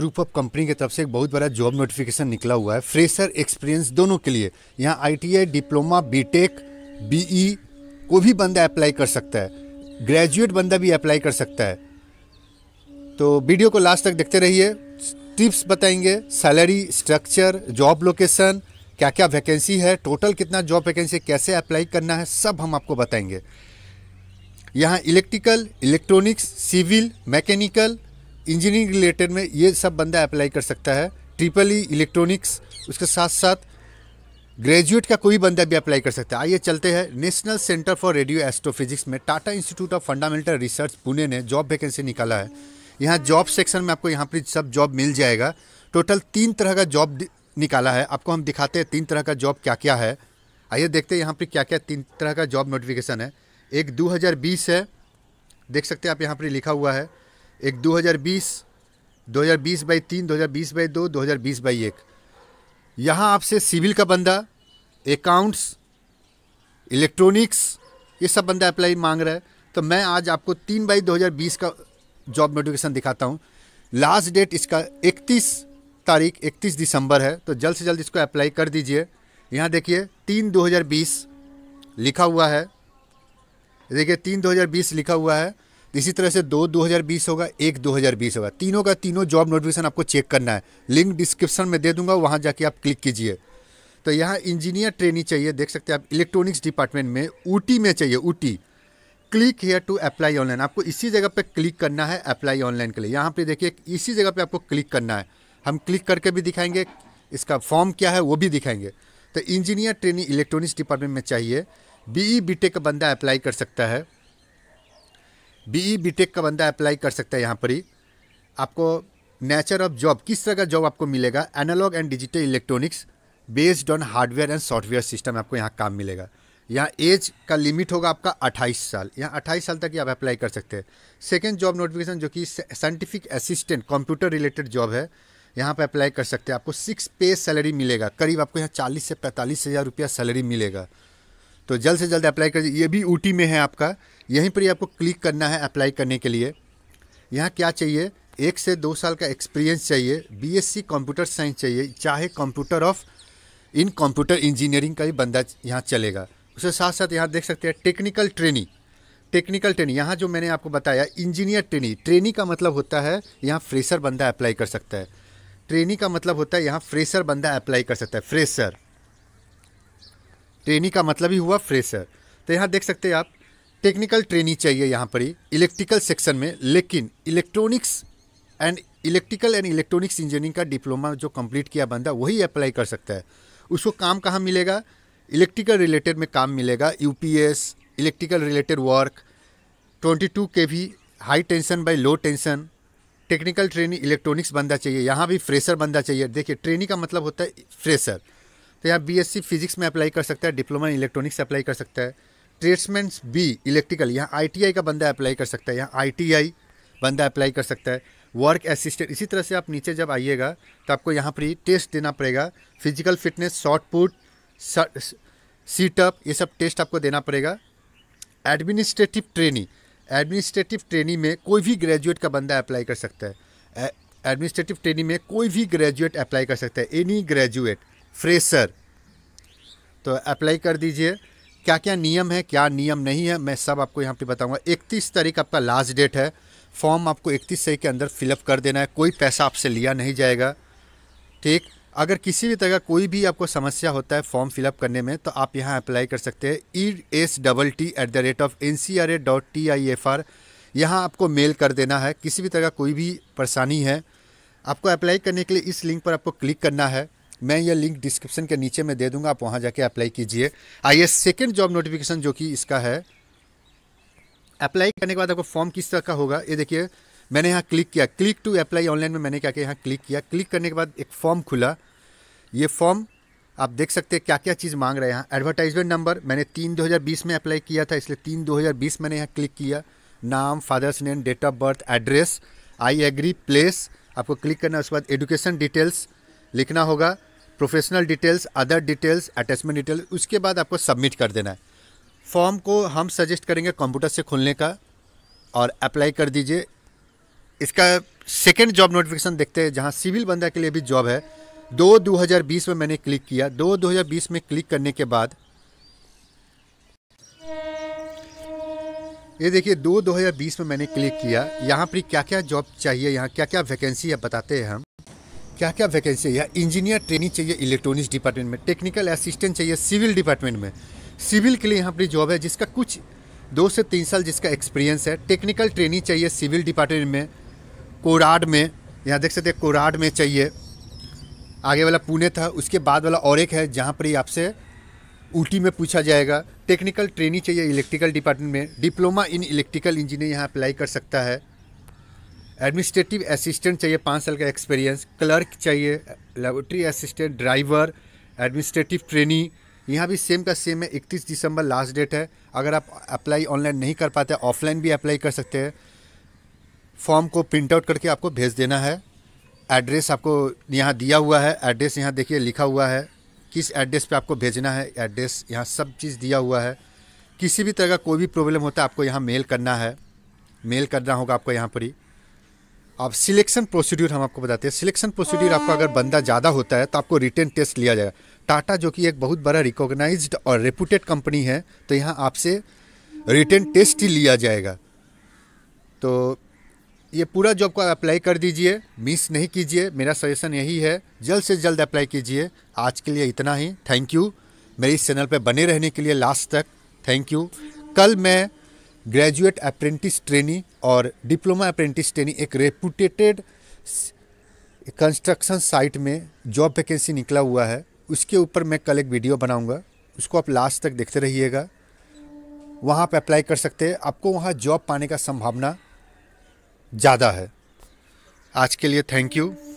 Group of company की तरफ से एक बहुत बड़ा जॉब नोटिफिकेशन निकला हुआ है फ्रेशर एक्सपीरियंस दोनों के लिए। यहाँ ITI डिप्लोमा B.tech BE को भी बंदा अप्लाई कर सकता है, ग्रेजुएट बंदा भी अप्लाई कर सकता है। तो वीडियो को लास्ट तक देखते रहिए, टिप्स बताएंगे, सैलरी स्ट्रक्चर, जॉब लोकेशन, क्या क्या वैकेंसी है, टोटल कितना जॉब वैकेंसी, कैसे अप्लाई करना है, सब हम आपको बताएंगे। यहाँ electrical, electronics, civil, mechanical, engineering related में ये सब बंदा अप्लाई कर सकता है। ट्रिपल ई इलेक्ट्रॉनिक्स, उसके साथ साथ ग्रेजुएट का कोई बंदा भी अप्लाई कर सकता है। आइए चलते हैं national centre for radio astrophysics में, Tata institute of fundamental research Pune ने जॉब वैकेंसी निकाला है। यहाँ जॉब सेक्शन में आपको यहाँ पर सब जॉब मिल जाएगा। टोटल 3 तरह का जॉब निकाला है, आपको हम दिखाते हैं 3 तरह का जॉब क्या क्या है। आइए देखते हैं यहाँ पर क्या क्या 3 तरह का जॉब नोटिफिकेशन है। एक 2020 है, देख सकते हैं आप यहाँ पर लिखा हुआ है। एक 2020, 2020/3, 2020/2, 2020/1। यहाँ आपसे सिविल का बंदा, अकाउंट्स, इलेक्ट्रॉनिक्स, ये सब बंदा अप्लाई मांग रहा है। तो मैं आज आपको 3/2020 का जॉब नोटिफिकेशन दिखाता हूँ। लास्ट डेट इसका 31 दिसंबर है, तो जल्द से जल्द इसको अप्लाई कर दीजिए। यहाँ देखिए 3/2020 लिखा हुआ है, देखिए 3/2020 लिखा हुआ है। इसी तरह से 2/2020 होगा, 1/2020 होगा, तीनों का तीनों जॉब नोटिफिकेशन आपको चेक करना है। लिंक डिस्क्रिप्शन में दे दूंगा, वहां जाके आप क्लिक कीजिए। तो यहाँ इंजीनियर ट्रेनी चाहिए, देख सकते हैं आप इलेक्ट्रॉनिक्स डिपार्टमेंट में ऊटी में चाहिए। Ooty click here to apply online, आपको इसी जगह पर क्लिक करना है अप्लाई ऑनलाइन के लिए। यहाँ पर देखिए इसी जगह पर आपको क्लिक करना है, हम क्लिक करके भी दिखाएंगे, इसका फॉर्म क्या है वो भी दिखाएंगे। तो इंजीनियर ट्रेनी इलेक्ट्रॉनिक्स डिपार्टमेंट में चाहिए। BE/BTech का बंदा अप्लाई कर सकता है, BE/BTech का बंदा अप्लाई कर सकता है। यहाँ पर ही आपको नेचर ऑफ जॉब, किस तरह का जॉब आपको मिलेगा, analogue and digital electronics based on hardware and software system, आपको यहाँ काम मिलेगा। यहाँ एज का लिमिट होगा आपका 28 साल, यहाँ 28 साल तक ही आप अप्लाई कर सकते हैं। सेकेंड जॉब नोटिफिकेशन जो कि scientific assistant computer related job है, यहाँ पर अप्लाई कर सकते हैं। आपको 6 पे सैलरी मिलेगा, करीब आपको यहाँ 40 से 45 हज़ार रुपया सैलरी मिलेगा। तो जल्द से जल्द अप्लाई कर, ये भी ऊटी में है आपका, यहीं पर ही आपको क्लिक करना है अप्लाई करने के लिए। यहाँ क्या चाहिए, 1 से 2 साल का एक्सपीरियंस चाहिए, BSc कंप्यूटर साइंस चाहिए, चाहे computer of in computer engineering का ही बंदा यहाँ चलेगा। उसके साथ साथ यहाँ देख सकते हैं टेक्निकल ट्रेनी, टेक्निकल ट्रेनी यहाँ जो मैंने आपको बताया इंजीनियर ट्रेनी, ट्रेनी का मतलब होता है यहाँ फ्रेशर बंदा अप्लाई कर सकता है। ट्रेनी का मतलब होता है यहाँ फ्रेशर बंदा अप्लाई कर सकता है, फ्रेशर ट्रेनी का मतलब ही हुआ फ्रेशर। तो यहाँ देख सकते हैं आप टेक्निकल ट्रेनी चाहिए, यहाँ पर ही इलेक्ट्रिकल सेक्शन में, लेकिन electronics and electrical and electronics engineering का डिप्लोमा जो कंप्लीट किया बंदा वही अप्लाई कर सकता है। उसको काम कहाँ मिलेगा, इलेक्ट्रिकल रिलेटेड में काम मिलेगा, UPS, electrical related work, 22 kV high tension by low tension. Technical trainee electronics बंदा चाहिए, यहाँ भी फ्रेशर बंदा चाहिए। देखिए ट्रेनी का मतलब होता है फ्रेशर। तो यहाँ BSc फिजिक्स में अप्लाई कर सकता है, डिप्लोमा इन इलेक्ट्रॉनिक्स अप्लाई कर सकता है। ट्रेड्समैन्स B इलेक्ट्रिकल, यहाँ ITI का बंदा अप्लाई कर सकता है, यहाँ ITI बंदा अप्लाई कर सकता है। वर्क असिस्टेंट, इसी तरह से आप नीचे जब आइएगा तो आपको यहाँ पर ही टेस्ट देना पड़ेगा, physical fitness, short put, sit-up, ये सब टेस्ट आपको देना पड़ेगा। एडमिनिस्ट्रेटिव ट्रेनी, एडमिनिस्ट्रेटिव ट्रेनी में कोई भी ग्रेजुएट का बंदा अप्लाई कर सकता है, एडमिनिस्ट्रेटिव ट्रेनी में कोई भी ग्रेजुएट अप्लाई कर सकता है, एनी ग्रेजुएट फ्रेशर। तो अप्लाई कर दीजिए। क्या क्या नियम है, क्या नियम नहीं है, मैं सब आपको यहाँ पे बताऊँगा। 31 तारीख आपका लास्ट डेट है, फॉर्म आपको 31 तारीख के अंदर फिलअप कर देना है, कोई पैसा आपसे लिया नहीं जाएगा, ठीक। अगर किसी भी तरह कोई भी आपको समस्या होता है फॉर्म फिलअप करने में तो आप यहाँ अप्लाई कर सकते हैं ESTT@NCRA.TIFR, यहाँ आपको मेल कर देना है। किसी भी तरह कोई भी परेशानी है आपको अप्लाई करने के लिए इस लिंक पर आपको क्लिक करना है, मैं यह लिंक डिस्क्रिप्शन के नीचे में दे दूंगा, आप वहां जाके अप्लाई कीजिए। आइए सेकंड जॉब नोटिफिकेशन जो कि इसका है, अप्लाई करने के बाद आपको फॉर्म किस तरह का होगा, ये देखिए मैंने यहाँ क्लिक किया, क्लिक टू अप्लाई ऑनलाइन में मैंने क्या किया, यहाँ क्लिक किया। क्लिक करने के बाद एक फॉर्म खुला, ये फॉर्म आप देख सकते हैं क्या क्या चीज़ मांग रहे हैं। यहाँ एडवर्टाइजमेंट नंबर, मैंने 3/2020 में अप्लाई किया था इसलिए 3/2020 मैंने यहाँ क्लिक किया। नाम, father's name, date of birth, address, I agree, place आपको क्लिक करना है। उसके बाद एजुकेशन डिटेल्स लिखना होगा, professional details, other details, attachment details, उसके बाद आपको सबमिट कर देना है। फॉर्म को हम सजेस्ट करेंगे कंप्यूटर से खोलने का, और अप्लाई कर दीजिए। इसका सेकेंड जॉब नोटिफिकेशन देखते हैं जहाँ सिविल बंदा के लिए भी जॉब है। 2020 में मैंने क्लिक किया। 2020 में क्लिक करने के बाद ये देखिए 2020 में मैंने क्लिक किया। यहाँ पर क्या क्या जॉब चाहिए, यहाँ क्या क्या वैकेंसी है बताते हैं हम। क्या क्या वैकेंसी है, इंजीनियर ट्रेनी चाहिए इलेक्ट्रॉनिक्स डिपार्टमेंट में, टेक्निकल असिस्टेंट चाहिए सिविल डिपार्टमेंट में। सिविल के लिए यहाँ पर जॉब है जिसका कुछ 2 से 3 साल जिसका एक्सपीरियंस है। टेक्निकल ट्रेनी चाहिए सिविल डिपार्टमेंट में, कोराड में, यहाँ देख सकते हैं कोराड में चाहिए। आगे वाला पुणे था, उसके बाद वाला और एक है जहाँ पर ही आपसे ऊटी में पूछा जाएगा। टेक्निकल ट्रेनी चाहिए इलेक्ट्रिकल डिपार्टमेंट में, डिप्लोमा इन इलेक्ट्रिकल इंजीनियर यहाँ अप्लाई कर सकता है। एडमिनिस्ट्रेटिव असिस्टेंट चाहिए 5 साल का एक्सपीरियंस, क्लर्क चाहिए, laboratory assistant, driver, administrative trainee, यहाँ भी सेम का सेम है। 31 दिसंबर लास्ट डेट है। अगर आप अप्लाई ऑनलाइन नहीं कर पाते ऑफलाइन भी अप्लाई कर सकते हैं। फॉर्म को प्रिंट आउट करके आपको भेज देना है। एड्रेस आपको यहाँ दिया हुआ है, एड्रेस यहाँ देखिए लिखा हुआ है किस एड्रेस पे आपको भेजना है, एड्रेस यहाँ सब चीज़ दिया हुआ है। किसी भी तरह का कोई भी प्रॉब्लम होता है आपको यहाँ मेल करना है, मेल करना होगा आपको यहाँ पर ही। अब सिलेक्शन प्रोसीड्यूर हम आपको बताते हैं। सिलेक्शन प्रोसीड्यूर आपका अगर बंदा ज़्यादा होता है तो आपको रिटन टेस्ट लिया जाएगा। टाटा जो कि एक बहुत बड़ा रिकॉग्नाइज्ड और रेपूटेड कंपनी है तो यहाँ आपसे रिटन टेस्ट ही लिया जाएगा। तो ये पूरा जॉब को अप्लाई कर दीजिए, मिस नहीं कीजिए। मेरा सजेशन यही है, जल्द से जल्द अप्लाई कीजिए। आज के लिए इतना ही। थैंक यू मेरे इस चैनल पर बने रहने के लिए लास्ट तक। Thank you. कल मैं ग्रेजुएट अप्रेंटिस ट्रेनी और डिप्लोमा अप्रेंटिस ट्रेनी एक रेपुटेटेड कंस्ट्रक्शन साइट में जॉब वैकेंसी निकला हुआ है उसके ऊपर मैं कल एक वीडियो बनाऊंगा, उसको आप लास्ट तक देखते रहिएगा। वहाँ पर अप्लाई कर सकते हैं, आपको वहाँ जॉब पाने का संभावना ज़्यादा है। आज के लिए थैंक यू।